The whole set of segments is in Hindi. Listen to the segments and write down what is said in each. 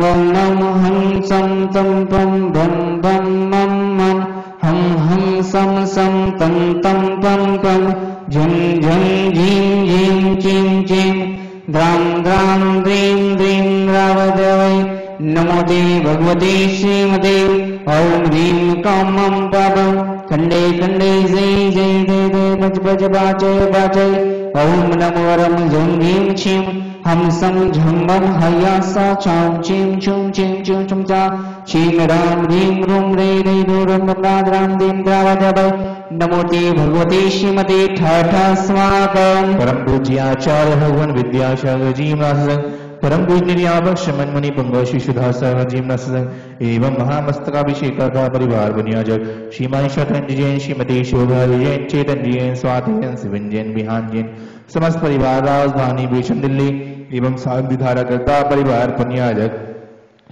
बम नम हंसम तम पम बम बम मम मम हम हंसम सम तम तम पम पम झम झम झीम झीम चीम चीम द्राम द्राम द्रीम द्रीम रावदेवै नमो देव भगवती श्रीमते ओम ह्रीम कम मम पम खंडे खंडे जय जय जय जय बज बज बाजय बाजय ओम नमो रम झम ह्रीम छीम हम सम झम बम हया सा छाम चीम छुम चीम चुम चुम सा छीम राम ह्रीम रूम रे रे रो रम राम राम दीम द्रावदय नमो ते भगवते श्रीमते ठाठा स्वागम परम पूज्य आचार्य भगवान विद्यासागर जी महाराज परम पूजनीय शमन मुनि पंगु शिशुदास जी महाराज एवं महामस्तकाभिषेक का परिवार बनिया जग श्रीमान शतन जैन श्रीमती शोभा जैन चेतन जैन स्वाति जैन शिवन जैन बिहान जैन समस्त परिवार राजधानी भीषण दिल्ली एवं साग धारा करता परिवार पनियाजक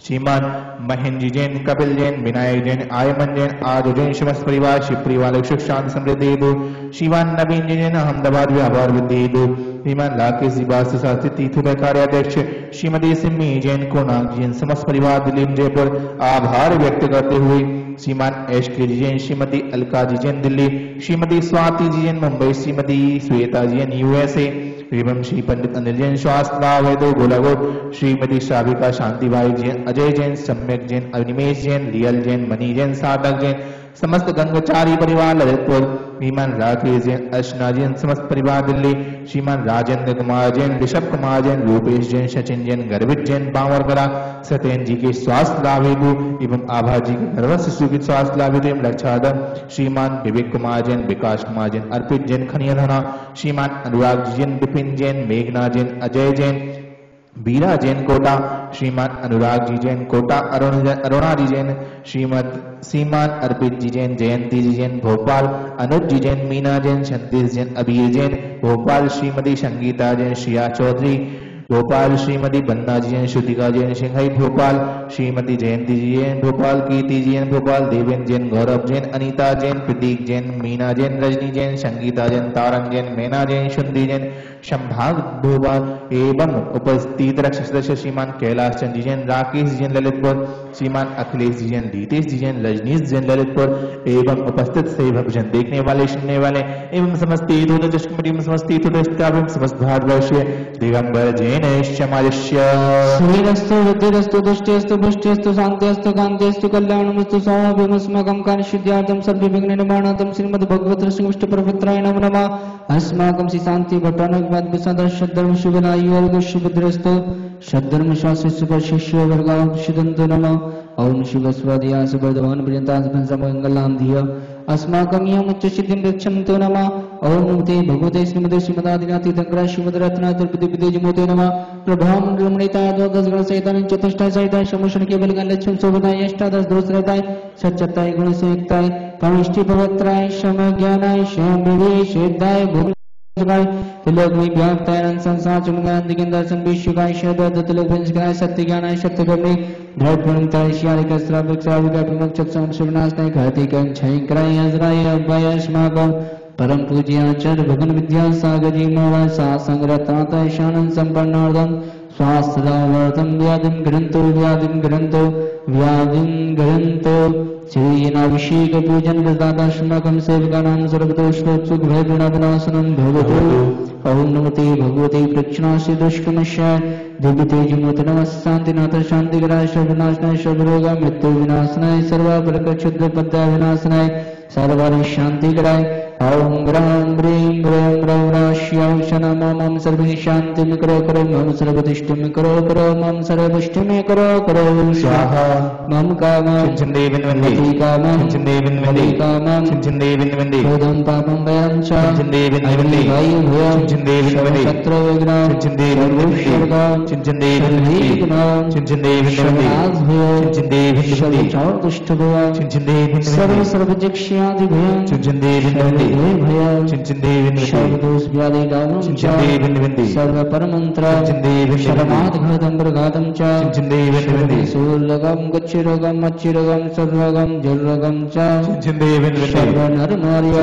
श्रीमान महेंद्र जी जैन कपिल जैन विनायक जैन आयमन जैन आदि जैन समस्त परिवार शिवप्रिय वाले सुख शांति समृद्धि दो श्रीमान नवीन जी जैन अहमदाबाद व्यापार वृद्धि दो श्रीमान लाकेश जी बास्ती तीर्थ कार्याध्यक्ष श्रीमती सिम्मी जैन कोनाक जैन समस्त परिवार दिलीप जयपुर आभार व्यक्त करते हुए Shriman S K ji Jain Shrimati Alka ji Jain Delhi Shrimati Swati ji Jain Mumbai Shrimati Shweta ji Jain USA एवं श्री पंडित अनिल जैन स्वास्थ्य गोलागोट श्रीमती श्राविका शांतिबाई जैन अजय जैन सम्यक जैन अनिमेश जैन रियल जैन मनी जैन साधक जैन समस्त गंगचारी परिवार ललितपुर श्रीमान राकेश जैन अर्चना जैन समस्त परिवार दिल्ली श्रीमान राजेंद्र कुमार जैन ऋषभ कुमार जैन रूपेश जैन सचिन जैन गर्भित जैन बांवरकला सत्यन जी के स्वास्थ्य लाभ हेतु एवं आभा जी के गर्भ शिशु के स्वास्थ्य लाभ हेतु एवं लक्षाधर श्रीमान विवेक कुमार जैन विकास कुमार जैन अर्पित जैन खनियाधना श्रीमान अनुराग जैन विपिन जैन मेघना जैन अजय जैन बीरा जैन कोटा श्रीमान अनुराग जी जैन कोटा अरुणा जी जैन श्रीमद सीमान अर्पित जी जैन जयंती जी जैन भोपाल अनुज जी जैन मीना जैन संतीश जैन अबीर जैन भोपाल श्रीमती संगीता जैन श्रिया चौधरी भोपाल श्रीमती बन्ना जी जैन श्रुतिका जैन सिंघाई भोपाल श्रीमती जयंती जी जैन भोपाल कीर्ति जी जैन भोपाल देवेंद्र जैन गौरव जैन अनिता जैन प्रतीक जैन मीना जैन रजनी जैन संगीता जैन तारंग जैन मैना जैन शुंदी जैन संभाग भोपाल एवं उपस्थित रक्षा सदस्य श्रीमान कैलाश चंद जी जैन राकेश जी जैन ललितपुर श्रीमान अखिलेश जी जैन रितेश जी जैन रजनीश जैन ललितपुर एवं उपस्थित सेवक जन देखने वाले सुनने वाले एवं समस्त समस्त भारतवर्षीय दिगंबर जैन क्षमालयस्तु वृद्धिस्तु दृष्टिस्तु पुष्टिस्तु शांतिस्तु कांतिस्तु कल्याणमस्तु स्वामभिमस्माकं कार्यशुद्ध्यार्थं सर्व विघ्न निवारणार्थं श्रीमद् भगवत श्रीकृष्ण प्रपत्राय नमो नमः अस्माकं श्री शांति भट्टानक सदर्शधर्म शुभनायु शुभद्रस्त सद्धर्म शास्त्र सुपर शिष्य वर्गा शुदंत नम ओम शिव स्वाध्याय सुबर्धवान पर्यता मंगलाम धिय अस्माकं यम उच्च सिद्धिं रक्षन्तु नम ओम ते भगवते श्रीमते श्रीमदादिनाथ तंकरा श्रीमदरत्न त्रिपदे जमोते नम प्रभाम रमणीता द्वादशगण सहिता चतुष्टा सहिता शमोषण केवल लक्ष्म शोभताय अष्टादश दोष रहताय सच्चताय गुण संयुक्ताय प्रविष्टि पवित्राय शम ज्ञानाय शम विवेक सिद्धाय भूमि तिलक में व्याप्तायन संसार चुमगान दिगंदर्शन विश्वगाय शब्द तिलक विंशगाय सत्य ज्ञानाय सत्य कर्मे धर्म परमताय श्याल के श्रावक श्राविका प्रमुख चक्षम शिवनाशनाय घाति कं छय कराय अजराय अभयस्माकं परम पूज्य आचार्य भगवान विद्यासागर जी महाराज सा संग्रतातय शानन संपन्नार्दं स्वास्थ्यवर्धन व्याधिं ग्रंथो व्याधिं ग्रंथो व्याधिं ग्रंथो श्रीनाभिषेक पूजन प्रदादाश्रम सेवका नाम सर्वतोषोत्सुक भय गुणावनाशनम भगवतो ओम नमते भगवते प्रक्षणाश्री दुष्कमश्याय दिव्यतेजमूर्त नमः शांतिनाथ शांतिकराय सर्वनाशनाय सर्वरोग मृत्यु विनाशनाय सर्वापरक क्षुद्र पद्या विनाशनाय सर्वारि शांतिकराय ओम ग्राम ब्रीम ब्रम रम राश्याम शनम मम सर्वे शांतिम करो करो मम सर्वदिष्टिम करो करो मम सर्वदिष्टिम करो करो स्वाहा मम काम चिंदे बिनवंदे काम चिंदे बिनवंदे काम चिंदे बिनवंदे ओदम पापम वयम च चिंदे बिनवंदे वायु भयम चिंदे बिनवंदे शत्रु विघ्नम चिंदे बिनवंदे चिंदे बिनवंदे चिंदे बिनवंदे चिंदे बिनवंदे सर्व दुष्ट भयम चिंदे बिनवंदे सर्व सर्वजिक्षादि भयम चिंदे बिनवंदे सर्व परमंत्र शरमादघातं च शूलगम गच्छिरोगम मच्छिरोगम सर्वगम जलरोगम च सर्व नरनार्य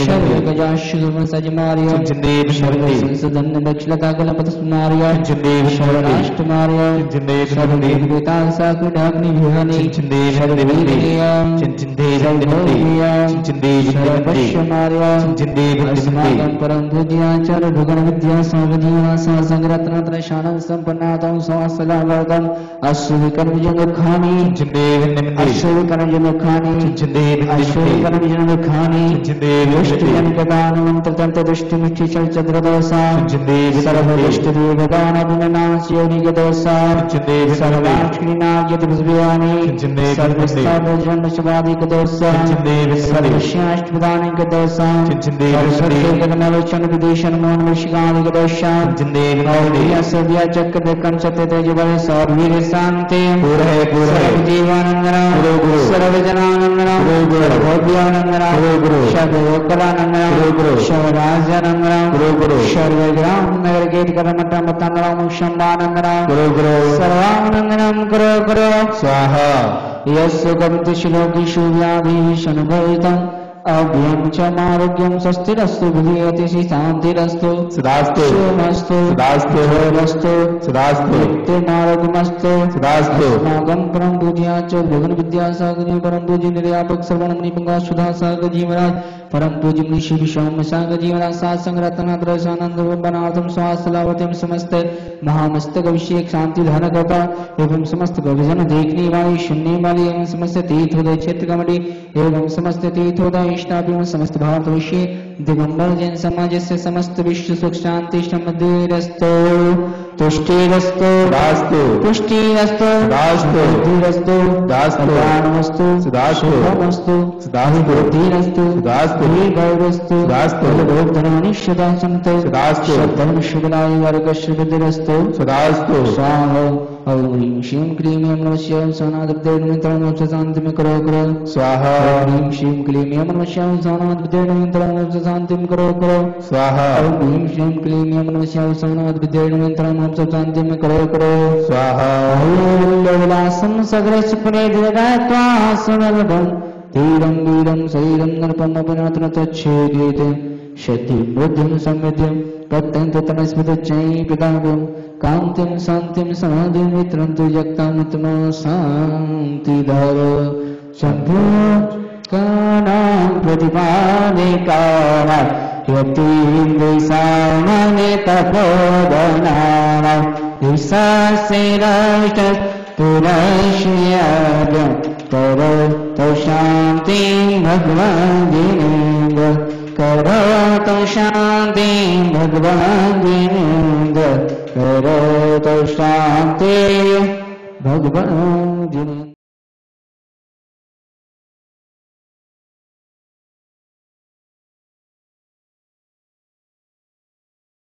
सर्व गजाशुम सजमार्य सर्व संसदन दक्षिणताकलपत सुनार्य सर्व राष्ट्रमार्य सर्व देवतासाकुडाग्निभिहनि सर्व वीर्या सर्व भोग्या सर्व पश्यमार्य अस्माकं परं पूज्या चर भुवन विद्या सर्वजीवा सा संरत्न त्रयशानं सम्पन्नातं सवासलावर्गम् अश्विकर्मजनखानी अश्विकर्मजनखानी अश्विकर्मजनखानी दृष्टिमुखिचर्चद्रदोषा सर्वदृष्टिदेवदानभिनाशयोनिगदोषा सर्वाक्षिणायतृस्व्यानि सर्वस्तादोषा सर्वश्याष्टपदानिकदोषा सर्वसर्वेकनवचनविदेशन मोहनवशिकानिकदोषा सद्या चक्रदेकं सत्यतेजवरे सर्वीर शांति पूरे पूरे जीवानंदना गुरु सर्वजनानंदना गुरु भव्यानंदना गुरु सर्वोपरानंदना गुरु सर्वराजानंदना गुरु सर्वग्राम नगर गेट करमता मतंदरा मुक्षमानंदना गुरु सर्वानंदनम गुरु गुरु स्वाहा यस्य गमति श्लोकी शुभ्याभि शनुभवितं अभ्यं च आरोग्यं स्वस्थिरस्तु भूयते शांतिरस्तु सदास्तु सोमस्तु सदास्तु होमस्तु सदास्तु नित्यमारोग्यमस्तु सदास्तु अस्माकं परं पूज्या च भगवान् विद्यासागरं परं पूज्य निर्यापक सर्वणमणि पंगासुधा सागर जीवराज परम पूज्य ऋषि विश्वम सागर जीवराज सात संरत्न त्रयशानंद बनावतम स्वास्थ्यलावतम समस्त महामस्तक अभिषेक शांति धारण करता एवं समस्त भविजन देखने वाली सुनने वाली एवं समस्त तीर्थोदय क्षेत्र कमटी एवं समस्त तीर्थोदय समस्त भारत विषय दिगंबर जैन समाज से समस्त विश्व सुख शांति समृद्धिरस्तु तुष्टिरस्तु रास्तु पुष्टिरस्तु रास्तु बुद्धिरस्तु दास्तु ज्ञानमस्तु सदास्तु भवमस्तु सदास्तु धीरस्तु दास्तु भवस्तु दास्तु भवधनानि सदासंते सदास्तु धर्म शुभनाय वर्गस्य बुद्धिरस्तु सदास्तु स्वाहा ओम श्रीम क्लीम नमश्यम सनादब्देव नमः शांति में करो करो स्वाहा ओम श्रीम क्लीम नमश्यम सनादब्देव नमः शांति में करो करो स्वाहा ओम श्रीम क्लीम नमश्यम सनादब्देव नमः शांति में करो करो स्वाहा ओम लवलासम सगरे सुपने दिरात्वा सुनलभं धीरं वीरं शरीरं नरपम अपनातन तच्छेदेते शति बुद्धिं समृद्धिं तत्तंत तमस्मृतचै पितागम कांतिम शांतिम समाधि मित्रंतु यक्तामितमो शांति धारो शंभो कानां प्रतिपादे कानां यतीन्द्रियसामने तपोधनानां दिशासेराष्ट पुरश्याद्यं तरो तौ शांतिं भगवद्गीनेन्द्र करो तौ शांतिं भगवद्गीनेन्द्र करो तो शांति भगवान जी।